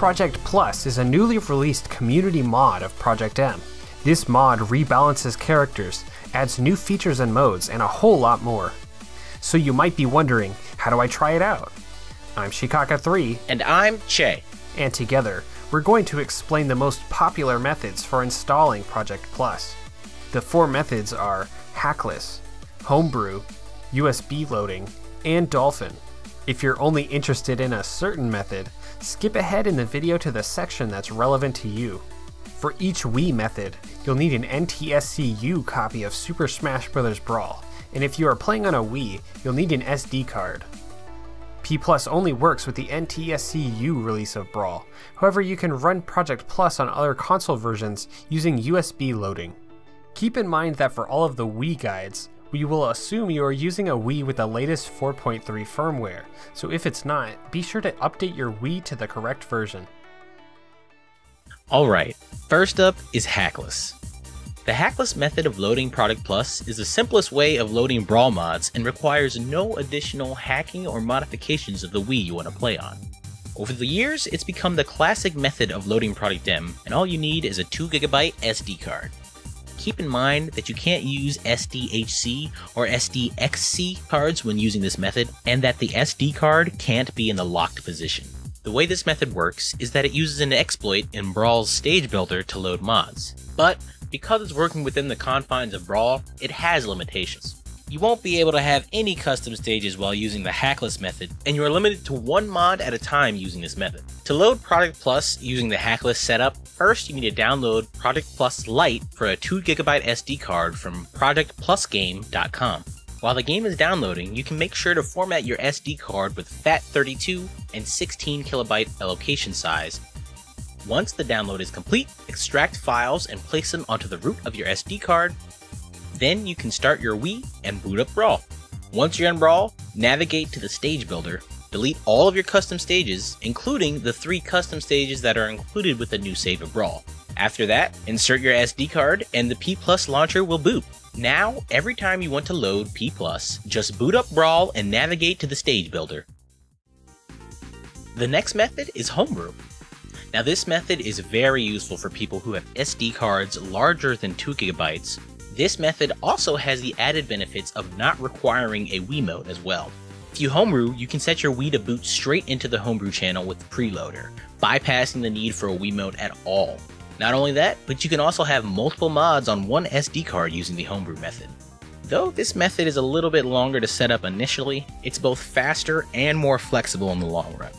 Project Plus is a newly released community mod of Project M. This mod rebalances characters, adds new features and modes, and a whole lot more. So you might be wondering, how do I try it out? I'm Sheecacaa3. And I'm Che. And together, we're going to explain the most popular methods for installing Project Plus. The four methods are Hackless, Homebrew, USB loading, and Dolphin. If you're only interested in a certain method, skip ahead in the video to the section that's relevant to you. For each Wii method, you'll need an NTSCU copy of Super Smash Bros. Brawl, and if you are playing on a Wii, you'll need an SD card. P+ only works with the NTSCU release of Brawl, however you can run Project Plus on other console versions using USB loading. Keep in mind that for all of the Wii guides, we will assume you are using a Wii with the latest 4.3 firmware, so if it's not, be sure to update your Wii to the correct version. Alright, first up is Hackless. The Hackless method of loading Project Plus is the simplest way of loading Brawl mods and requires no additional hacking or modifications of the Wii you want to play on. Over the years, it's become the classic method of loading Project M, and all you need is a 2GB SD card. Keep in mind that you can't use SDHC or SDXC cards when using this method, and that the SD card can't be in the locked position. The way this method works is that it uses an exploit in Brawl's stage builder to load mods, but because it's working within the confines of Brawl, it has limitations. You won't be able to have any custom stages while using the Hackless method, and you are limited to one mod at a time using this method. To load Project Plus using the Hackless setup, first you need to download Project Plus Lite for a 2GB SD card from ProductPlusGame.com. While the game is downloading, you can make sure to format your SD card with FAT32 and 16KB allocation size. Once the download is complete, extract files and place them onto the root of your SD card. Then you can start your Wii and boot up Brawl. Once you're in Brawl, navigate to the stage builder, delete all of your custom stages, including the 3 custom stages that are included with the new save of Brawl. After that, insert your SD card and the P+ launcher will boot. Now, every time you want to load P+, just boot up Brawl and navigate to the stage builder. The next method is Homebrew. Now this method is very useful for people who have SD cards larger than 2GB. This method also has the added benefits of not requiring a Wiimote as well. If you homebrew, you can set your Wii to boot straight into the homebrew channel with Priiloader, bypassing the need for a Wiimote at all. Not only that, but you can also have multiple mods on one SD card using the homebrew method. Though this method is a little bit longer to set up initially, it's both faster and more flexible in the long run.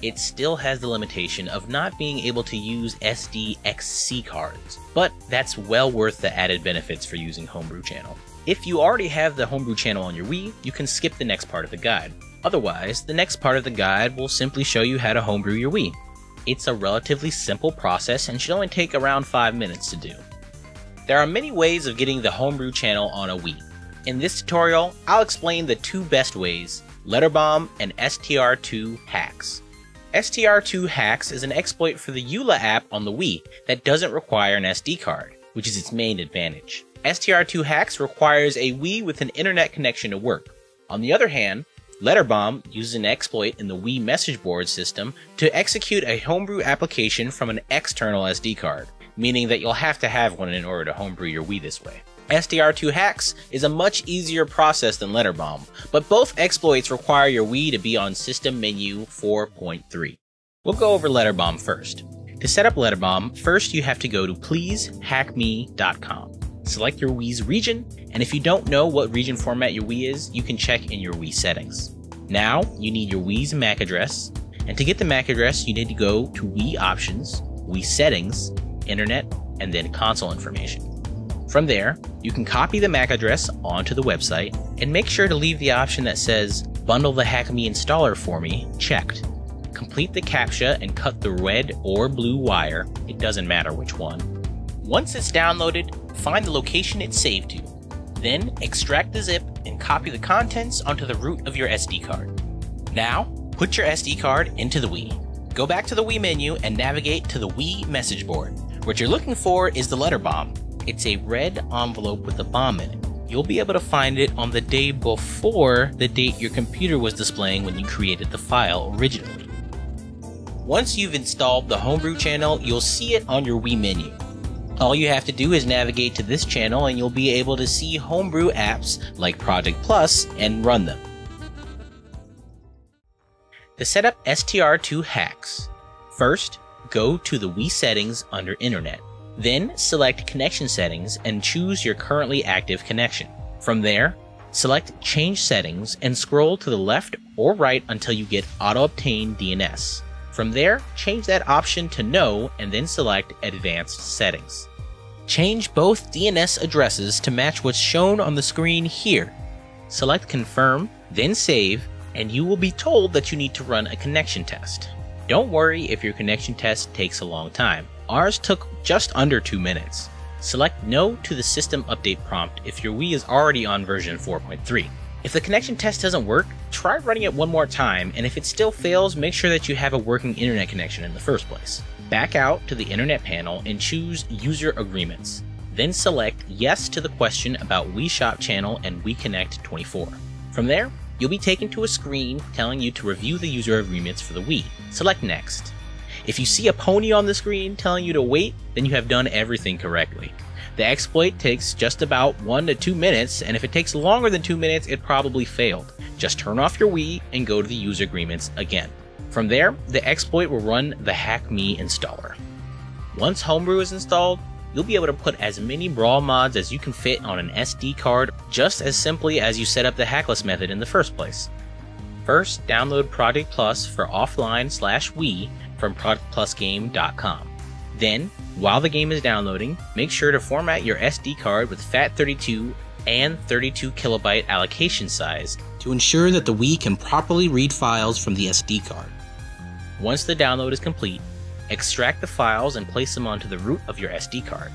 It still has the limitation of not being able to use SDXC cards, but that's well worth the added benefits for using Homebrew Channel. If you already have the Homebrew Channel on your Wii, you can skip the next part of the guide. Otherwise, the next part of the guide will simply show you how to homebrew your Wii. It's a relatively simple process and should only take around 5 minutes to do. There are many ways of getting the Homebrew Channel on a Wii. In this tutorial, I'll explain the 2 best ways, Letterbomb and STR2hax. STR2hax is an exploit for the EULA app on the Wii that doesn't require an SD card, which is its main advantage. STR2hax requires a Wii with an internet connection to work. On the other hand, Letterbomb uses an exploit in the Wii message board system to execute a homebrew application from an external SD card, meaning that you'll have to have one in order to homebrew your Wii this way. STR2hax is a much easier process than Letterbomb, but both exploits require your Wii to be on System Menu 4.3. We'll go over Letterbomb first. To set up Letterbomb, first you have to go to PleaseHackMe.com. Select your Wii's region, and if you don't know what region format your Wii is, you can check in your Wii settings. Now, you need your Wii's MAC address, and to get the MAC address, you need to go to Wii Options, Wii Settings, Internet, and then Console Information. From there, you can copy the MAC address onto the website and make sure to leave the option that says Bundle the HackMe installer for me checked. Complete the CAPTCHA and cut the red or blue wire, it doesn't matter which one. Once it's downloaded, find the location it's saved to. Then extract the zip and copy the contents onto the root of your SD card. Now, put your SD card into the Wii. Go back to the Wii menu and navigate to the Wii message board. What you're looking for is the Letterbomb. It's a red envelope with a bomb in it. You'll be able to find it on the day before the date your computer was displaying when you created the file originally. Once you've installed the Homebrew channel, you'll see it on your Wii menu. All you have to do is navigate to this channel and you'll be able to see Homebrew apps like Project Plus and run them. To set up STR2hax, first go to the Wii settings under Internet. Then select Connection Settings and choose your currently active connection. From there, select Change Settings and scroll to the left or right until you get Auto-Obtain DNS. From there, change that option to No and then select Advanced Settings. Change both DNS addresses to match what's shown on the screen here. Select Confirm, then Save, and you will be told that you need to run a connection test. Don't worry if your connection test takes a long time. Ours took just under 2 minutes. Select No to the system update prompt if your Wii is already on version 4.3. If the connection test doesn't work, try running it one more time, and if it still fails, make sure that you have a working internet connection in the first place. Back out to the internet panel and choose User Agreements. Then select Yes to the question about Wii Shop Channel and Wii Connect 24. From there, you'll be taken to a screen telling you to review the user agreements for the Wii. Select Next. If you see a pony on the screen telling you to wait, then you have done everything correctly. The exploit takes just about 1 to 2 minutes, and if it takes longer than 2 minutes, it probably failed. Just turn off your Wii and go to the user agreements again. From there, the exploit will run the HackMe installer. Once Homebrew is installed, you'll be able to put as many Brawl mods as you can fit on an SD card, just as simply as you set up the Hackless method in the first place. First, download Project Plus for offline/Wii from ProductPlusGame.com. Then, while the game is downloading, make sure to format your SD card with FAT32 and 32 KB allocation size to ensure that the Wii can properly read files from the SD card. Once the download is complete, extract the files and place them onto the root of your SD card.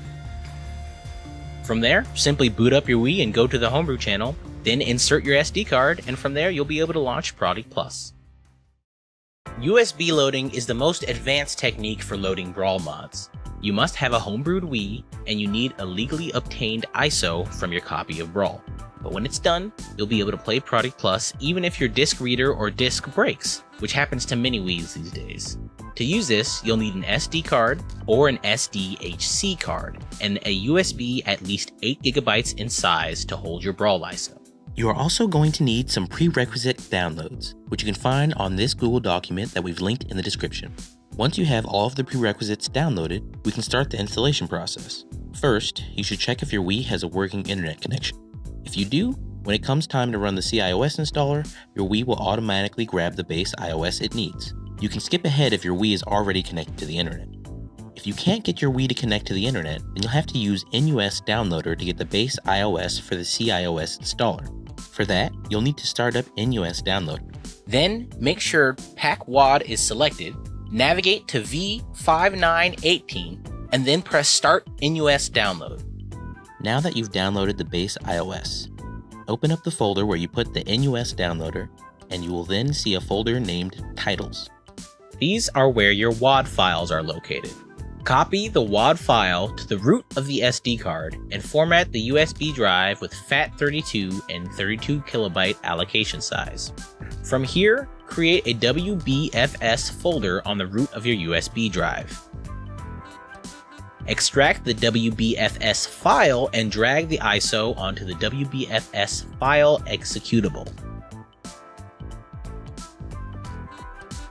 From there, simply boot up your Wii and go to the Homebrew channel, then insert your SD card, and from there you'll be able to launch Project Plus. USB loading is the most advanced technique for loading Brawl mods. You must have a homebrewed Wii, and you need a legally obtained ISO from your copy of Brawl. But when it's done, you'll be able to play Project Plus even if your disc reader or disc breaks, which happens to many Wiis these days. To use this, you'll need an SD card or an SDHC card, and a USB at least 8 GB in size to hold your Brawl ISO. You are also going to need some prerequisite downloads, which you can find on this Google document that we've linked in the description. Once you have all of the prerequisites downloaded, we can start the installation process. First, you should check if your Wii has a working internet connection. If you do, when it comes time to run the CIOS installer, your Wii will automatically grab the base IOS it needs. You can skip ahead if your Wii is already connected to the internet. If you can't get your Wii to connect to the internet, then you'll have to use NUS Downloader to get the base IOS for the CIOS installer. For that, you'll need to start up NUS Downloader. Then make sure PackWad is selected, navigate to V5918, and then press Start NUS Download. Now that you've downloaded the base IOS, open up the folder where you put the NUS Downloader, and you will then see a folder named Titles. These are where your WAD files are located. Copy the WAD file to the root of the SD card and format the USB drive with FAT32 and 32 KB allocation size. From here, create a WBFS folder on the root of your USB drive. Extract the WBFS file and drag the ISO onto the WBFS file executable.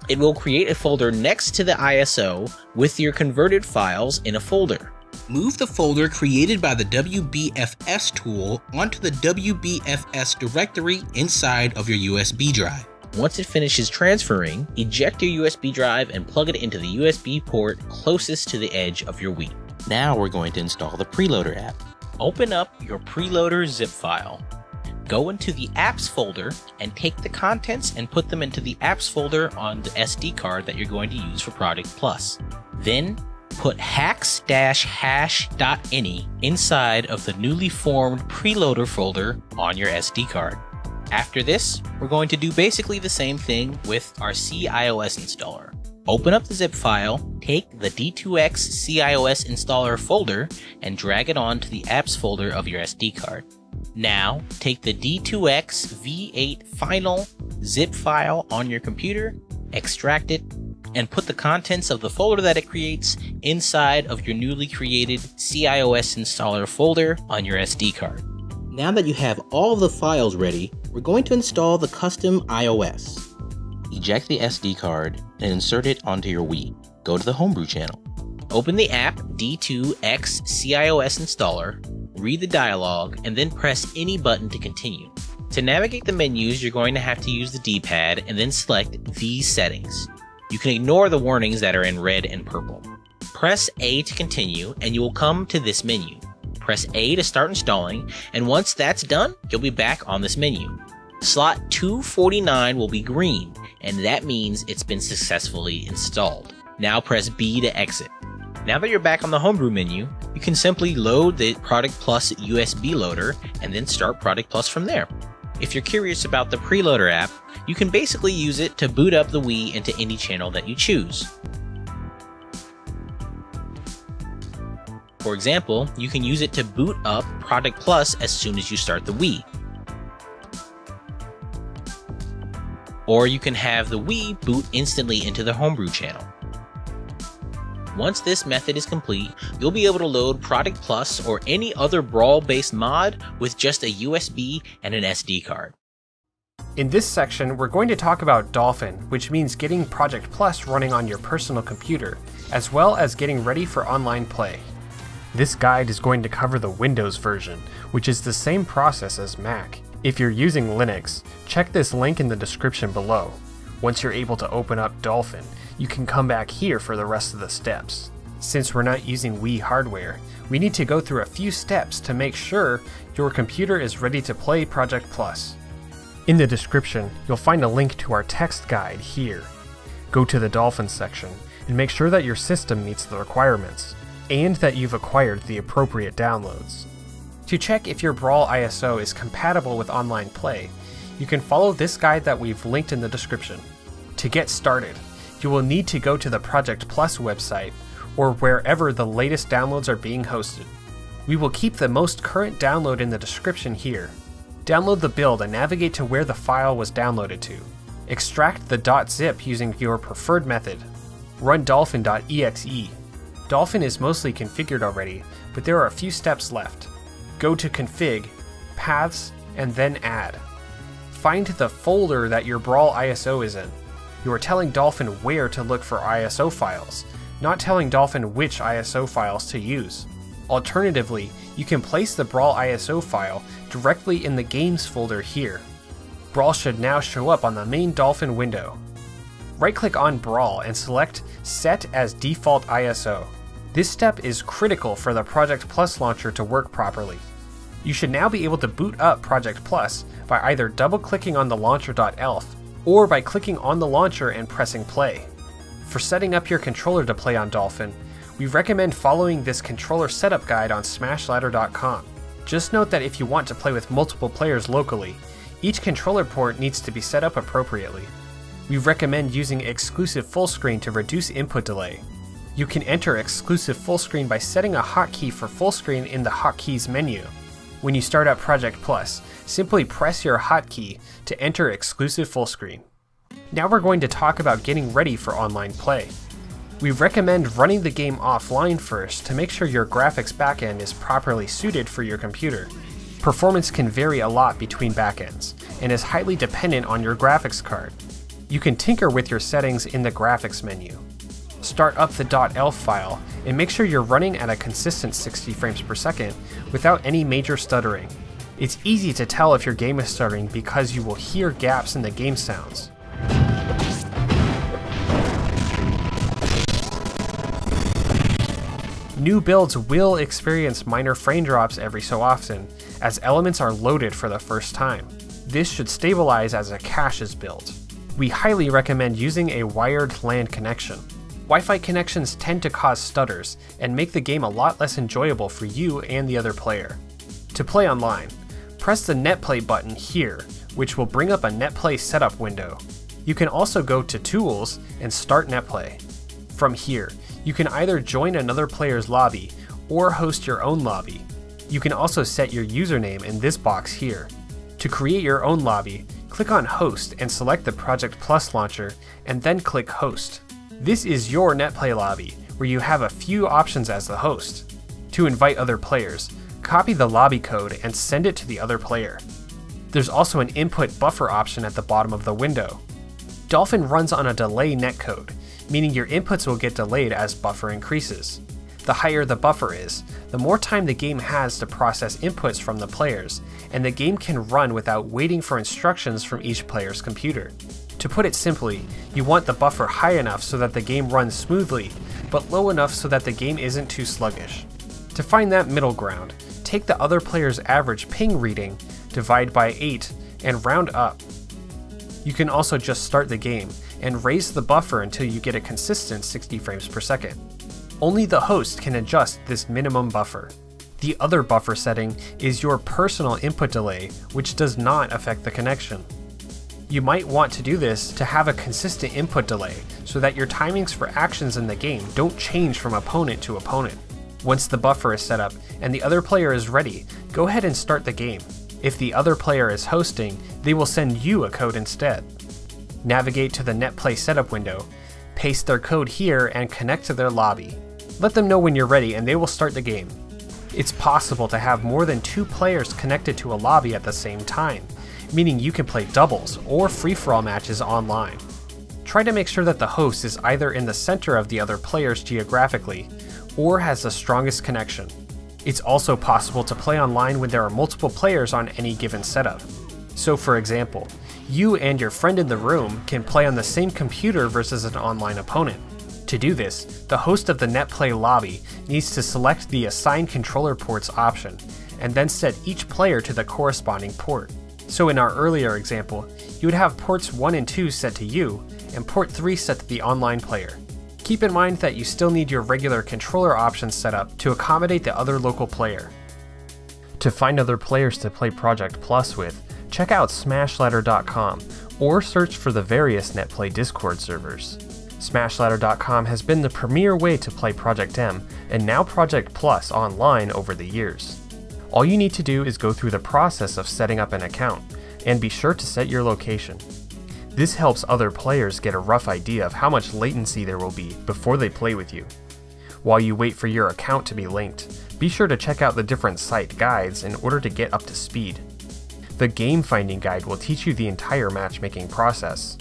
It will create a folder next to the ISO with your converted files in a folder. Move the folder created by the WBFS tool onto the WBFS directory inside of your USB drive. Once it finishes transferring, eject your USB drive and plug it into the USB port closest to the edge of your Wii. Now we're going to install the Priiloader app. Open up your Priiloader zip file. Go into the Apps folder and take the contents and put them into the Apps folder on the SD card that you're going to use for Project Plus. Then put hacks-hash.ini inside of the newly formed Priiloader folder on your SD card. After this, we're going to do basically the same thing with our CIOS installer. Open up the zip file, take the D2X CIOS installer folder, and drag it onto the Apps folder of your SD card. Now, take the D2X V8 final zip file on your computer, extract it, and put the contents of the folder that it creates inside of your newly created CIOS installer folder on your SD card. Now that you have all of the files ready, we're going to install the custom IOS. Eject the SD card and insert it onto your Wii. Go to the Homebrew channel. Open the app D2X CIOS installer, read the dialog, and then press any button to continue. To navigate the menus, you're going to have to use the D-pad and then select these settings. You can ignore the warnings that are in red and purple. Press A to continue and you will come to this menu. Press A to start installing, and once that's done, you'll be back on this menu. Slot 249 will be green, and that means it's been successfully installed. Now press B to exit. Now that you're back on the Homebrew menu, you can simply load the Project Plus USB loader and then start Project Plus from there. If you're curious about the Priiloader app, you can basically use it to boot up the Wii into any channel that you choose. For example, you can use it to boot up Project Plus as soon as you start the Wii. Or you can have the Wii boot instantly into the Homebrew channel. Once this method is complete, you'll be able to load Project Plus or any other Brawl-based mod with just a USB and an SD card. In this section, we're going to talk about Dolphin, which means getting Project Plus running on your personal computer, as well as getting ready for online play. This guide is going to cover the Windows version, which is the same process as Mac. If you're using Linux, check this link in the description below. Once you're able to open up Dolphin, you can come back here for the rest of the steps. Since we're not using Wii hardware, we need to go through a few steps to make sure your computer is ready to play Project Plus. In the description, you'll find a link to our text guide here. Go to the Dolphin section and make sure that your system meets the requirements and that you've acquired the appropriate downloads. To check if your Brawl ISO is compatible with online play, you can follow this guide that we've linked in the description. To get started, you will need to go to the Project Plus website or wherever the latest downloads are being hosted. We will keep the most current download in the description here. Download the build and navigate to where the file was downloaded to. Extract the .zip using your preferred method. Run dolphin.exe. Dolphin is mostly configured already, but there are a few steps left. Go to Config, Paths, and then Add. Find the folder that your Brawl ISO is in. You are telling Dolphin where to look for ISO files, not telling Dolphin which ISO files to use. Alternatively, you can place the Brawl ISO file directly in the Games folder here. Brawl should now show up on the main Dolphin window. Right-click on Brawl and select Set as Default ISO. This step is critical for the Project Plus launcher to work properly. You should now be able to boot up Project Plus by either double-clicking on the launcher.elf or by clicking on the launcher and pressing play. For setting up your controller to play on Dolphin, we recommend following this controller setup guide on SmashLadder.com. Just note that if you want to play with multiple players locally, each controller port needs to be set up appropriately. We recommend using exclusive full screen to reduce input delay. You can enter exclusive full screen by setting a hotkey for full screen in the hotkeys menu. When you start up Project Plus, simply press your hotkey to enter exclusive full screen. Now we're going to talk about getting ready for online play. We recommend running the game offline first to make sure your graphics backend is properly suited for your computer. Performance can vary a lot between backends and is highly dependent on your graphics card. You can tinker with your settings in the graphics menu. Start up the .elf file and make sure you're running at a consistent 60 frames per second without any major stuttering. It's easy to tell if your game is stuttering because you will hear gaps in the game sounds. New builds will experience minor frame drops every so often as elements are loaded for the first time. This should stabilize as a cache is built. We highly recommend using a wired LAN connection. Wi-Fi connections tend to cause stutters and make the game a lot less enjoyable for you and the other player. To play online, press the NetPlay button here, which will bring up a NetPlay setup window. You can also go to Tools and Start NetPlay. From here, you can either join another player's lobby or host your own lobby. You can also set your username in this box here. To create your own lobby, click on Host and select the Project Plus launcher and then click Host. This is your NetPlay lobby, where you have a few options as the host. To invite other players, copy the lobby code and send it to the other player. There's also an input buffer option at the bottom of the window. Dolphin runs on a delay netcode, meaning your inputs will get delayed as buffer increases. The higher the buffer is, the more time the game has to process inputs from the players, and the game can run without waiting for instructions from each player's computer. To put it simply, you want the buffer high enough so that the game runs smoothly, but low enough so that the game isn't too sluggish. To find that middle ground, take the other player's average ping reading, divide by 8, and round up. You can also just start the game and raise the buffer until you get a consistent 60 frames per second. Only the host can adjust this minimum buffer. The other buffer setting is your personal input delay, which does not affect the connection. You might want to do this to have a consistent input delay so that your timings for actions in the game don't change from opponent to opponent. Once the buffer is set up and the other player is ready, go ahead and start the game. If the other player is hosting, they will send you a code instead. Navigate to the NetPlay setup window, paste their code here, and connect to their lobby. Let them know when you're ready and they will start the game. It's possible to have more than 2 players connected to a lobby at the same time, meaning you can play doubles or free-for-all matches online. Try to make sure that the host is either in the center of the other players geographically or has the strongest connection. It's also possible to play online when there are multiple players on any given setup. So for example, you and your friend in the room can play on the same computer versus an online opponent. To do this, the host of the NetPlay lobby needs to select the Assign Controller Ports option, and then set each player to the corresponding port. So in our earlier example, you would have ports 1 and 2 set to you, and port 3 set to the online player. Keep in mind that you still need your regular controller options set up to accommodate the other local player. To find other players to play Project Plus with, check out SmashLadder.com or search for the various NetPlay Discord servers. SmashLadder.com has been the premier way to play Project M and now Project Plus online over the years. All you need to do is go through the process of setting up an account, and be sure to set your location. This helps other players get a rough idea of how much latency there will be before they play with you. While you wait for your account to be linked, be sure to check out the different site guides in order to get up to speed. The game finding guide will teach you the entire matchmaking process.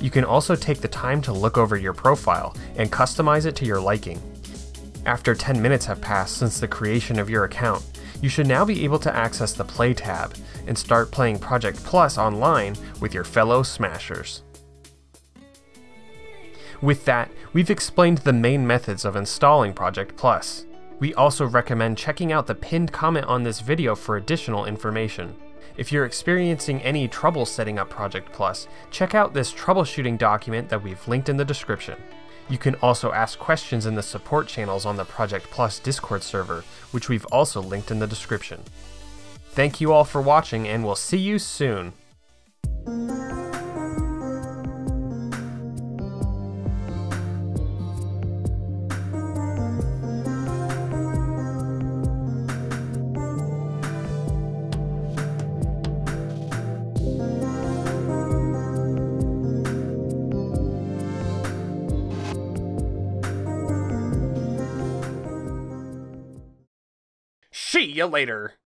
You can also take the time to look over your profile and customize it to your liking. After 10 minutes have passed since the creation of your account, you should now be able to access the Play tab and start playing Project Plus online with your fellow Smashers. With that, we've explained the main methods of installing Project Plus. We also recommend checking out the pinned comment on this video for additional information. If you're experiencing any trouble setting up Project Plus, check out this troubleshooting document that we've linked in the description. You can also ask questions in the support channels on the Project Plus Discord server, which we've also linked in the description. Thank you all for watching, and we'll see you soon! See you later.